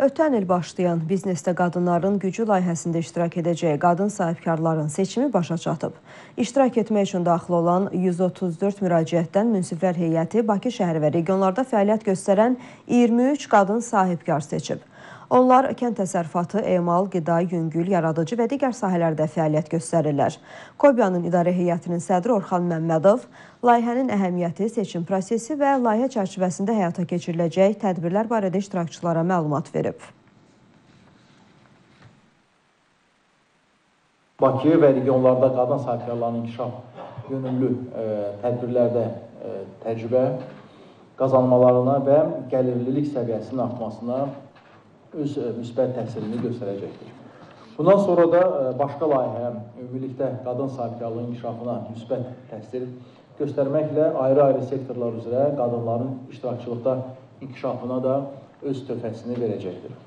Ötən il başlayan biznesdə qadınların gücü layihəsində iştirak edəcəyi qadın sahibkarların seçimi başa çatıb. İştirak etmək üçün daxil olan 134 müraciətdən münsiflər heyəti Bakı şəhər və regionlarda fəaliyyət göstərən 23 qadın sahibkar seçib. Onlar kənd təsərrüfatı, emal, qida, yüngül, yaradıcı və digər sahələrdə fəaliyyət göstərirlər. Kobiyanın idarə heyətinin sədri Orxan Məmmədov layihənin əhəmiyyəti, seçim prosesi və layihə çərçivəsində həyata keçiriləcək tədbirlər barədə iştirakçılara məlumat verib. Bakı və regionlarda qadın sahibkarlarının inkişaf yönümlü tədbirlərdə təcrübə qazanmalarına və gəlirlilik səviyyəsinin artmasına öz müsbət təsirini göstərəcəkdir. Bundan sonra da başqa layihə, ümumilikdə qadın sahibkarlığı inkişafına müsbət təsir göstərməklə ayrı-ayrı sektorlar üzrə qadınların iştirakçılıqda inkişafına da öz töhfəsini verəcəkdir.